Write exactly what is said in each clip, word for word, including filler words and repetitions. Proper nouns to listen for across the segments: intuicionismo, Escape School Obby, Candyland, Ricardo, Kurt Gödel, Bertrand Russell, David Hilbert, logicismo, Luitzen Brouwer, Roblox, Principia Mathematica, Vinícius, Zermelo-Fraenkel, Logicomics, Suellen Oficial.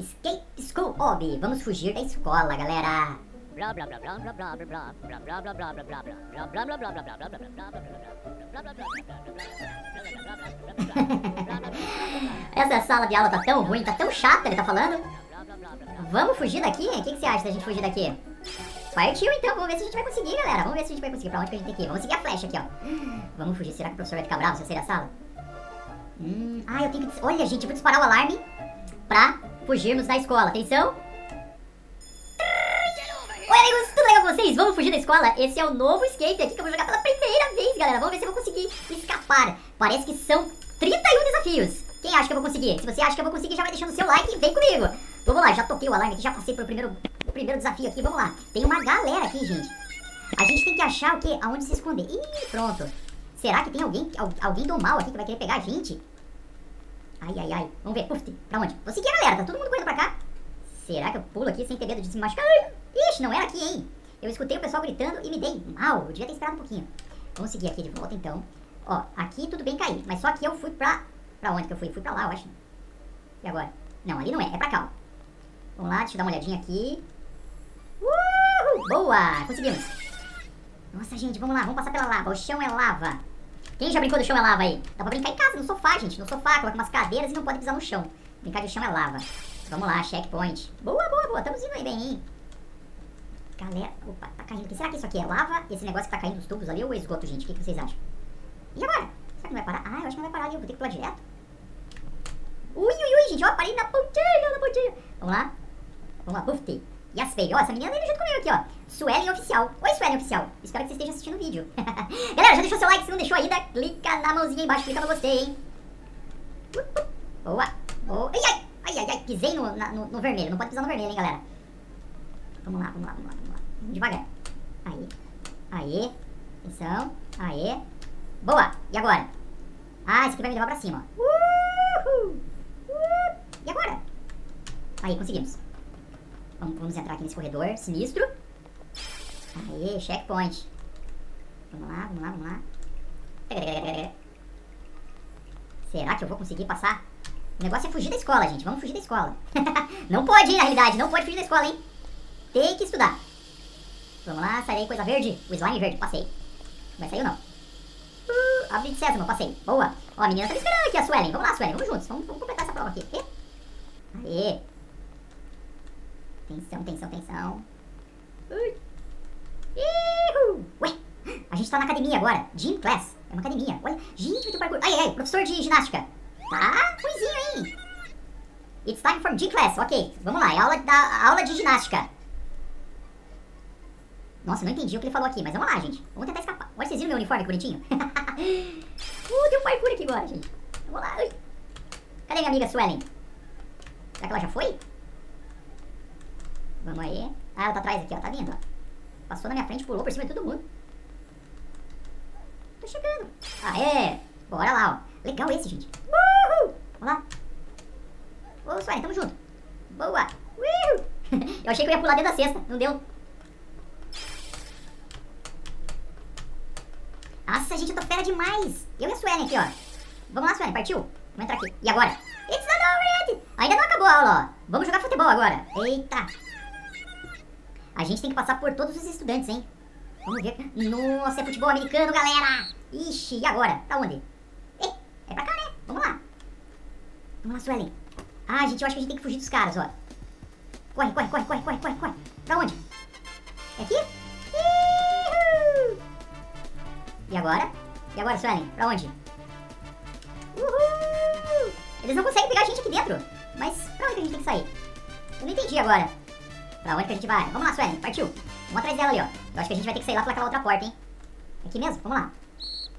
Escape School Obby. Vamos fugir da escola, galera. Essa sala de aula tá tão ruim, tá tão chata, ele tá falando. Vamos fugir daqui? O que, que você acha da gente fugir daqui? Partiu então, vamos ver se a gente vai conseguir, galera. Vamos ver se a gente vai conseguir. Pra onde que a gente tem que ir? Vamos seguir a flecha aqui, ó. Vamos fugir. Será que o professor vai ficar bravo se eu sair da sala? Hum... Ah, eu tenho que... Olha, gente, eu vou disparar o alarme pra fugirmos da escola. Atenção! Oi, amigos! Tudo legal com vocês? Vamos fugir da escola? Esse é o novo escape aqui que eu vou jogar pela primeira vez, galera. Vamos ver se eu vou conseguir escapar. Parece que são trinta e um desafios. Quem acha que eu vou conseguir? Se você acha que eu vou conseguir, já vai deixando o seu like e vem comigo. Vamos lá, já toquei o alarme aqui, já passei pro primeiro... Primeiro desafio aqui, vamos lá. Tem uma galera aqui, gente. A gente tem que achar o quê? Aonde se esconder. Ih, pronto. Será que tem alguém, alguém do mal aqui que vai querer pegar a gente? Ai, ai, ai. Vamos ver. Puf, pra onde? Vou seguir a galera, tá todo mundo correndo pra cá. Será que eu pulo aqui sem ter medo de se machucar? Ixi, não era aqui, hein? Eu escutei o pessoal gritando e me dei mal. Eu devia ter esperado um pouquinho. Vamos seguir aqui de volta, então. Ó, aqui tudo bem cair. Mas só que eu fui pra... Pra onde que eu fui? Fui pra lá, eu acho. E agora? Não, ali não é. É pra cá, ó. Vamos lá, deixa eu dar uma olhadinha aqui. Uhul! Boa! Conseguimos! Nossa, gente, vamos lá, vamos passar pela lava. O chão é lava. Quem já brincou do chão é lava aí? Dá pra brincar em casa, no sofá, gente. No sofá, coloca umas cadeiras e não pode pisar no chão. Brincar de chão é lava. Vamos lá, checkpoint. Boa, boa, boa. Estamos indo aí bem, hein? Galera, opa, tá caindo aqui. Será que isso aqui é lava? Esse negócio que tá caindo dos tubos ali ou é esgoto, gente? O que, que vocês acham? E agora? Será que não vai parar? Ah, eu acho que não vai parar ali. Eu vou ter que pular direto. Ui, ui, ui, gente. Ó, parei na pontinha, na pontinha. Vamos lá. Vamos lá, buftei. E as feias. Ó, essa menina veio junto comigo aqui, ó. Suellen Oficial. Oi, Suellen Oficial. Espero que você esteja assistindo o vídeo. Galera, já deixou seu like? Se não deixou ainda, clica na mãozinha aí embaixo. Clica no gostei, hein. Uh, uh. Boa. Boa. Ai, ai. Ai, ai, ai. Pisei no, na, no, no vermelho. Não pode pisar no vermelho, hein, galera. Vamos lá, vamos lá, vamos lá. Vamos lá. Devagar. Aí. Aí. Atenção. Aí. Boa. E agora? Ah, esse aqui vai me levar pra cima, ó. Uhul. Uh. E agora? Aí, conseguimos. Vamos, vamos entrar aqui nesse corredor sinistro. Aê, checkpoint. Vamos lá, vamos lá, vamos lá. Será que eu vou conseguir passar? O negócio é fugir da escola, gente. Vamos fugir da escola. Não pode, hein, na realidade. Não pode fugir da escola, hein. Tem que estudar. Vamos lá, sairei coisa verde. O slime verde, passei. Vai sair ou não? Uh, abre de sésamo, passei. Boa. Ó, a menina tá me esperando aqui, a Suellen. Vamos lá, Suellen, vamos juntos. Vamos, vamos completar essa prova aqui. Aê. Tensão, tensão, tensão. Ui. Ihu. Ué, a gente tá na academia agora. Gym class. É uma academia. Olha. Gente, muito parkour. Ai, ai, professor de ginástica. Tá ruizinho, hein? It's time for gym class. Ok, vamos lá. É aula, da, aula de ginástica. Nossa, não entendi o que ele falou aqui, mas vamos lá, gente. Vamos tentar escapar. Olha, vocês viram meu uniforme bonitinho? uh, deu parkour aqui agora, gente. Vamos lá. Ui. Cadê minha amiga Suellen? Será que ela já foi? Vamos aí. Ah, ela tá atrás aqui, ó. Tá vindo, ó. Passou na minha frente, pulou por cima de todo mundo. Tô chegando. Aê! Bora lá, ó. Legal esse, gente. Uhul! Vamos lá. Ô, Suellen, tamo junto. Boa! Uhul! Eu achei que eu ia pular dentro da cesta. Não deu. Nossa, gente, eu tô fera demais. Eu e a Suellen aqui, ó. Vamos lá, Suellen. Partiu? Vamos entrar aqui. E agora? It's not over yet. Ainda não acabou a aula, ó. Vamos jogar futebol agora. Eita! A gente tem que passar por todos os estudantes, hein? Vamos ver. Nossa, é futebol americano, galera! Ixi, e agora? Pra onde? Ei, é pra cá, né? Vamos lá. Vamos lá, Suellen. Ah, gente, eu acho que a gente tem que fugir dos caras, ó. Corre, corre, corre, corre, corre, corre, corre. Pra onde? É aqui? Uhul. E agora? E agora, Suellen? Pra onde? Uhul! Eles não conseguem pegar a gente aqui dentro. Mas pra onde que a gente tem que sair? Eu não entendi agora. Pra onde que a gente vai? Vamos lá, Suellen, partiu. Vamos atrás dela ali, ó. Eu acho que a gente vai ter que sair lá pelaquela outra porta, hein. Aqui mesmo? Vamos lá.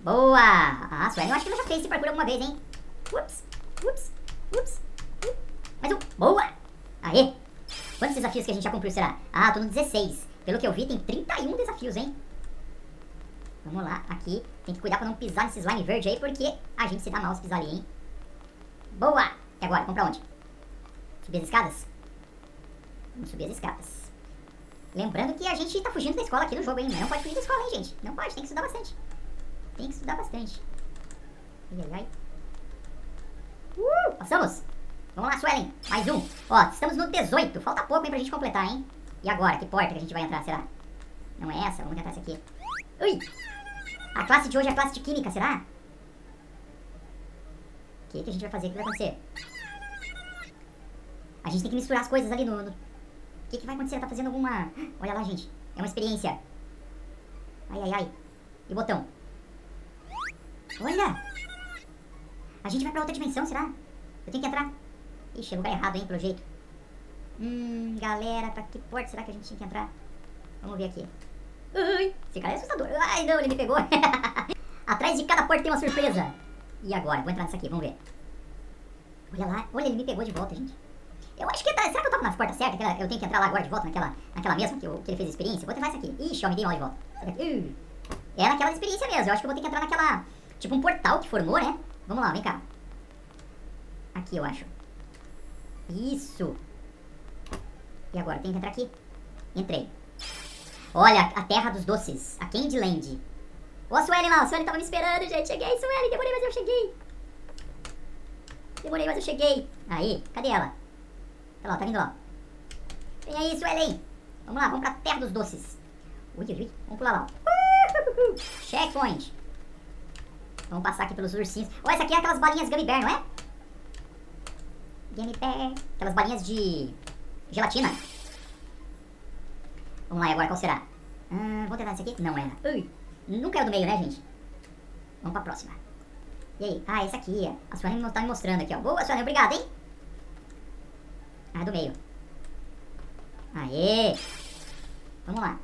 Boa! Ah, Suellen, eu acho que ela já fez esse parkour alguma vez, hein. Ups, ups, ups. ups. Mais um. Boa! Aê! Quantos desafios que a gente já cumpriu, será? Ah, tô no dezesseis. Pelo que eu vi, tem trinta e um desafios, hein. Vamos lá, aqui. Tem que cuidar pra não pisar nesse slime verde aí, porque a gente se dá mal se pisar ali, hein. Boa! E agora? Vamos pra onde? Subir as escadas? Vamos subir as escadas. Lembrando que a gente tá fugindo da escola aqui no jogo, hein? Não pode fugir da escola, hein, gente? Não pode, tem que estudar bastante. Tem que estudar bastante. Ai, ai, ai. Uh, passamos! Vamos lá, Suellen. Mais um. Ó, estamos no dezoito. Falta pouco, hein, pra gente completar, hein? E agora? Que porta que a gente vai entrar, será? Não é essa? Vamos tentar essa aqui. Ui! A classe de hoje é a classe de química, será? O que que a gente vai fazer? O que vai acontecer? A gente tem que misturar as coisas ali no... no... O que que vai acontecer? Ela tá fazendo alguma... Olha lá, gente. É uma experiência. Ai, ai, ai. E o botão? Olha! A gente vai pra outra dimensão, será? Eu tenho que entrar. Ixi, é lugar errado, hein, pelo jeito. Hum, galera, pra que porta será que a gente tem que entrar? Vamos ver aqui. Ui, esse cara é assustador. Ai, não, ele me pegou. Atrás de cada porta tem uma surpresa. E agora? Vou entrar nessa aqui, vamos ver. Olha lá. Olha, ele me pegou de volta, gente. Eu acho que... Tá, será que eu tava na porta certa? Aquela, eu tenho que entrar lá agora de volta naquela, naquela mesma que, eu, que ele fez a experiência? Vou tentar essa aqui. Ixi, ó, me dei mal de volta. Uh, é naquela experiência mesmo. Eu acho que eu vou ter que entrar naquela... Tipo um portal que formou, né? Vamos lá, vem cá. Aqui, eu acho. Isso. E agora? Tem que entrar aqui. Entrei. Olha, a terra dos doces. A Candyland. Ó, a Suellen lá. A Suellen tava me esperando, gente. Cheguei, Suellen. Demorei, mas eu cheguei. Demorei, mas eu cheguei. Aí, cadê ela? Ela, ó, tá vindo, ó. Vem aí, Suellen. Vamos lá, vamos pra terra dos doces. Ui, ui, ui. Vamos pular lá, ó. Checkpoint. Vamos passar aqui pelos ursinhos. Ó, essa aqui é aquelas balinhas Gummy Bear, não é? Gummy Bear. Aquelas balinhas de... gelatina. Vamos lá, e agora qual será? Hum, vou tentar esse aqui? Não era. Ui, nunca é o do meio, né, gente? Vamos pra próxima. E aí? Ah, esse aqui. A Suellen tá me mostrando aqui, ó. Boa, Suellen, obrigado, hein? Ah, do meio. Aê! Vamos lá.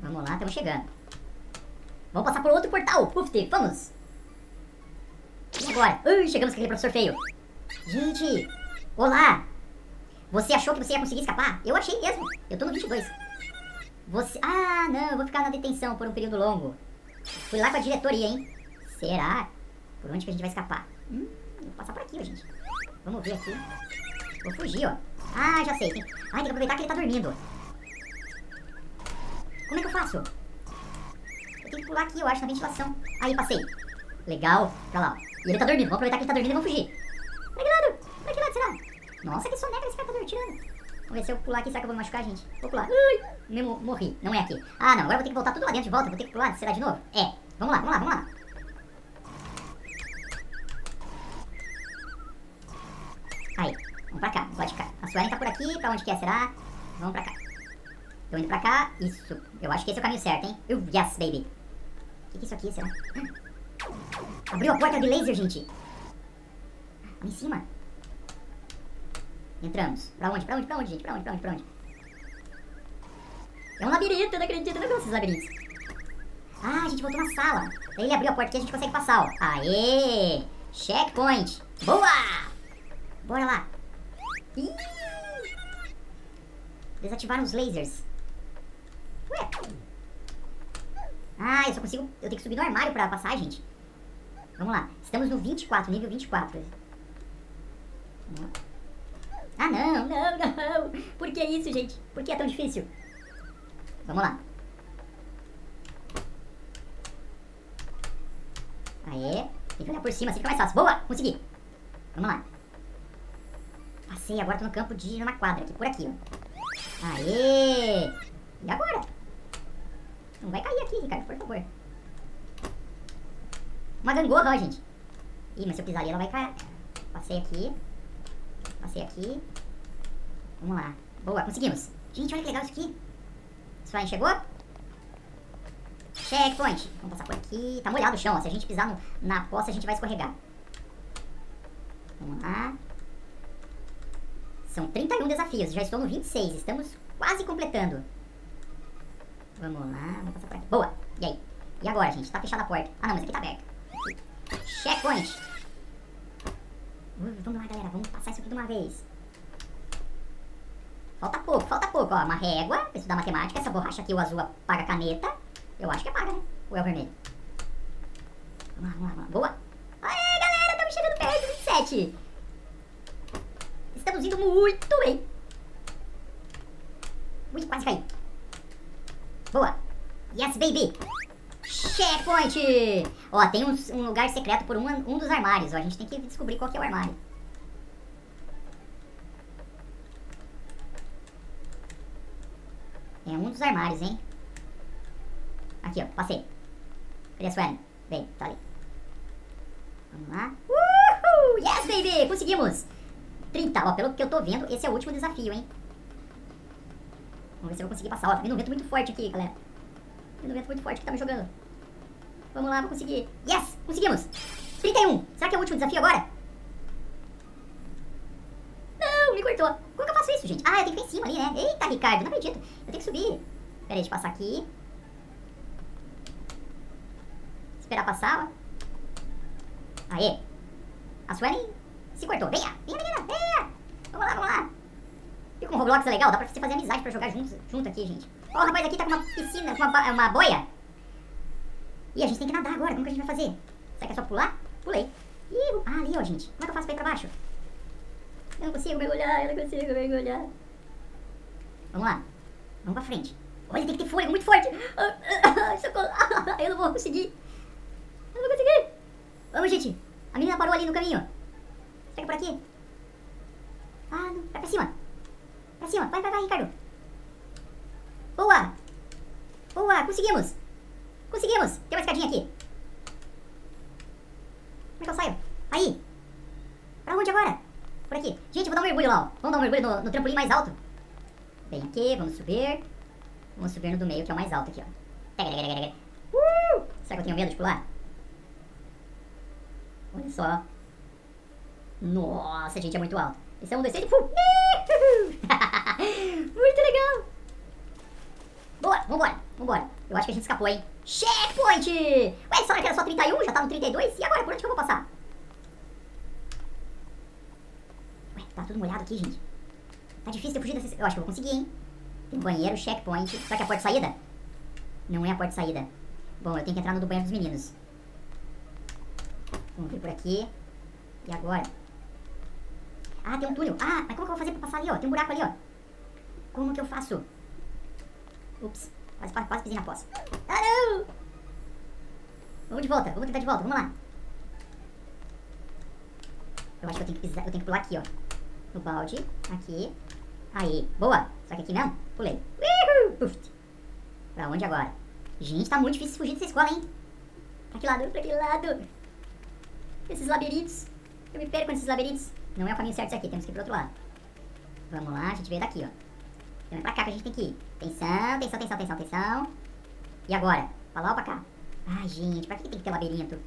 Vamos lá, estamos chegando. Vamos passar por outro portal. Uf, vamos! E agora? Ui, chegamos com aquele professor feio. Gente! Olá! Você achou que você ia conseguir escapar? Eu achei mesmo. Eu tô no vinte e dois. Você... Ah, não. Eu vou ficar na detenção por um período longo. Fui lá com a diretoria, hein? Será? Por onde que a gente vai escapar? Hum, vou passar por aqui, ó, gente. Vamos ver aqui. Vou fugir, ó. Ah, já sei. Tem... Ai, tem que aproveitar que ele tá dormindo. Como é que eu faço? Eu tenho que pular aqui, eu acho, na ventilação. Aí, passei. Legal. Pra lá, ó. E ele tá dormindo. Vamos aproveitar que ele tá dormindo e vamos fugir. Vai que lado? Vai que lado, será? Nossa, que soneca esse cara tá tirando. Vamos ver se eu pular aqui, será que eu vou me machucar, gente? Vou pular. Ui, me morri. Não é aqui. Ah, não. Agora eu vou ter que voltar tudo lá dentro de volta. Vou ter que pular. Será de novo? É. Vamos lá, vamos lá, vamos lá. Aí. Vamos pra cá. Vamos lá de cá. A Suellen tá por aqui. Pra onde que é, será? Vamos pra cá. Tô indo pra cá. Isso. Eu acho que esse é o caminho certo, hein? Uh, yes, baby. O que que é isso aqui, será? Abriu a porta de laser, gente. Ali em cima. Entramos. Pra onde? Pra onde? Pra onde, gente? Pra onde? Pra onde? Pra onde? É um labirinto, eu não acredito. Não é esses labirintos. Ah, a gente voltou na sala. Aí ele abriu a porta aqui e a gente consegue passar, ó. Aê! Checkpoint. Boa! Bora lá. Ih! Desativaram os lasers. Ué? Ah, eu só consigo... Eu tenho que subir no armário pra passar, gente. Vamos lá. Estamos no vinte e quatro, nível vinte e quatro. Vamos lá. Ah, não, não, não. Por que isso, gente? Por que é tão difícil? Vamos lá. Aê. Tem que olhar por cima, assim fica mais fácil. Boa, consegui. Vamos lá. Passei, agora tô no campo de... numa quadra aqui, por aqui, ó. Aê. E agora? Não vai cair aqui, Ricardo, por favor. Uma gangorra, ó, gente. Ih, mas se eu pisar ali, ela vai cair. Passei aqui. Passei aqui. Vamos lá. Boa, conseguimos. Gente, olha que legal isso aqui. Isso aí, chegou? Checkpoint. Vamos passar por aqui. Tá molhado o chão, ó. Se a gente pisar no, na poça, a gente vai escorregar. Vamos lá. São trinta e um desafios. Já estou no vinte e seis. Estamos quase completando. Vamos lá. Vamos passar por aqui. Boa. E aí? E agora, gente? Tá fechada a porta. Ah, não, mas aqui tá aberta. Checkpoint. Uh, vamos lá, galera, vamos passar isso aqui de uma vez. Falta pouco, falta pouco, ó, uma régua pra estudar matemática, essa borracha aqui, o azul apaga a caneta. Eu acho que apaga, né? Ou é o vermelho? Vamos lá, vamos lá, vamos lá. Boa! Aê, galera, estamos chegando perto do vinte e sete. Estamos indo muito bem. Ui, quase caí. Boa. Yes, baby. Checkpoint! Ó, tem um, um lugar secreto por um, um dos armários. Ó, a gente tem que descobrir qual que é o armário. É um dos armários, hein? Aqui, ó, passei. Cadê a Suellen? Vem, tá ali. Vamos lá. Uhul! Yes, baby! Conseguimos! trinta, ó, pelo que eu tô vendo, esse é o último desafio, hein? Vamos ver se eu vou conseguir passar. Ó, tá vindo um vento muito forte aqui, galera. Tá vindo um vento muito forte que tá me jogando. Vamos lá, vou conseguir. Yes! Conseguimos! trinta e um! Será que é o último desafio agora? Não, me cortou. Como que eu faço isso, gente? Ah, eu tenho que ir em cima ali, né? Eita, Ricardo, não acredito. Eu tenho que subir. Pera aí, deixa eu passar aqui. Esperar passar, ó. Aê! A Suellen se cortou. Venha! Venha, menina! Venha! Vamos lá, vamos lá! Viu como o Roblox é legal? Dá pra você fazer amizade pra jogar junto, junto aqui, gente. Ó, o rapaz aqui tá com uma piscina, com uma, uma boia. Ih, a gente tem que nadar agora. Como que a gente vai fazer? Será que é só pular? Pulei. Ih, ah, ali, ó, gente. Como é que eu faço pra ir pra baixo? Eu não consigo mergulhar, eu não consigo mergulhar. Vamos lá. Vamos pra frente. Olha, tem que ter fôlego muito forte. Socorro. Eu não vou conseguir. Eu não vou conseguir. Vamos, gente. A menina parou ali no caminho. Será que é por aqui? Ah, não. Vai pra cima. Pra cima. Vai, vai, vai, Ricardo. Boa. Boa. Conseguimos. Conseguimos. Tem uma escadinha aqui. Como é que eu saio? Aí. Pra onde agora? Por aqui. Gente, eu vou dar um mergulho lá, ó. Vamos dar um mergulho no, no trampolim mais alto. Vem aqui. Vamos subir. Vamos subir no do meio, que é o mais alto aqui, ó. Uh! Será que eu tenho medo de pular? Olha só. Nossa, gente, é muito alto. Esse é um, dois, três. Muito legal. Boa, vambora, vambora. Eu acho que a gente escapou, hein? Checkpoint! Ué, só que era só trinta e um, já tá no trinta e dois. E agora, por onde que eu vou passar? Ué, tá tudo molhado aqui, gente. Tá difícil eu fugir dessa... Eu acho que eu vou conseguir, hein? Tem banheiro, checkpoint. Será que é a porta de saída? Não é a porta de saída. Bom, eu tenho que entrar no do banheiro dos meninos. Vamos vir por aqui. E agora? Ah, tem um túnel. Ah, mas como que eu vou fazer pra passar ali, ó? Tem um buraco ali, ó. Como que eu faço? Ups, quase, quase pisei na poça. Ah, não! Vamos de volta, vamos tentar de volta, vamos lá. Eu acho que eu tenho que pisar, eu tenho que pular aqui, ó. No balde, aqui. Aí, boa! Só que aqui não, pulei. Uhul! Pra onde agora? Gente, tá muito difícil fugir dessa escola, hein? Pra que lado? Pra que lado? Esses labirintos. Eu me perco nesses labirintos. Não é o caminho certo isso aqui, temos que ir pro outro lado. Vamos lá, a gente veio daqui, ó. Então é pra cá que a gente tem que ir. Atenção, atenção, atenção, atenção, atenção. E agora? Pra lá ou pra cá? Ai, gente, pra que tem que ter labirinto?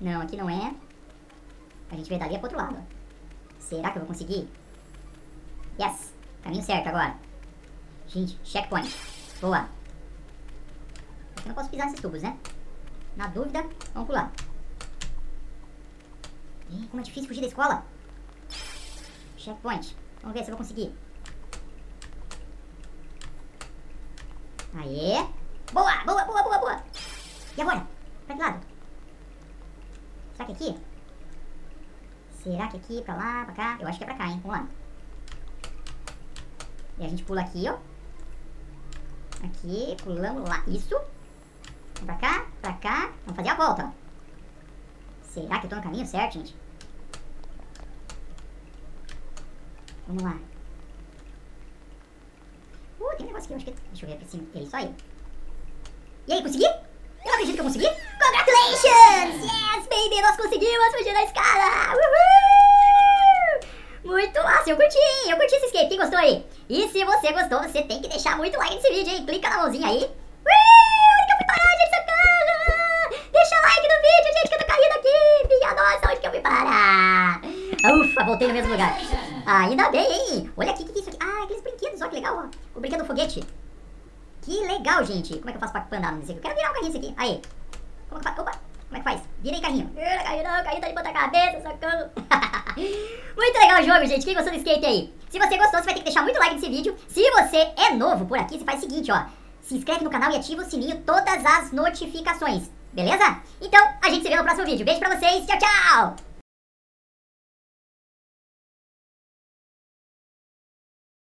Não, aqui não é. A gente veio dali pro outro lado, ó. Será que eu vou conseguir? Yes! Caminho certo agora. Gente, checkpoint. Boa. Acho que não posso pisar nesses tubos, né? Na dúvida, vamos pular. Ih, como é difícil fugir da escola. Checkpoint. Vamos ver se eu vou conseguir. Aê. Boa, boa, boa, boa, boa. E agora? Pra que lado? Será que é aqui? Será que é aqui? Pra lá, pra cá? Eu acho que é pra cá, hein? Vamos lá. E a gente pula aqui, ó. Aqui, pulamos lá. Isso. Vamos pra cá, pra cá. Vamos fazer a volta, ó. Será que eu tô no caminho certo, gente? Vamos lá. Uh, tem um negócio aqui, eu acho que... Deixa eu ver aqui assim. É isso aí. E aí, consegui? Eu não acredito que eu consegui. Congratulations! Yes, baby! Nós conseguimos fugir da escada! Uhul! Muito massa! Eu curti, hein? Eu curti esse escape. Quem gostou aí? E se você gostou, você tem que deixar muito like nesse vídeo, hein? Clica na mãozinha aí. Ui, onde que eu fui parar, gente? Sacana! Deixa like no vídeo, gente, que eu tô caindo aqui. Minha nossa, onde que eu fui parar? Ufa, voltei no mesmo lugar. Ah, ainda bem, hein? Olha aqui, o que, que é isso aqui? Ah, aqueles brinquedos, ó, que legal, ó. O brinquedo do foguete. Que legal, gente. Como é que eu faço pra andar nesse aqui? Eu quero virar o carrinho isso aqui. Aí. Como é que faz? Opa, como é que faz? Virei carrinho. Vira carrinho não, o carrinho tá de ponta cabeça, socorro. Muito legal o jogo, gente. Quem gostou do skate aí? Se você gostou, você vai ter que deixar muito like nesse vídeo. Se você é novo por aqui, você faz o seguinte, ó. Se inscreve no canal e ativa o sininho, todas as notificações. Beleza? Então, a gente se vê no próximo vídeo. Beijo pra vocês. Tchau, tchau.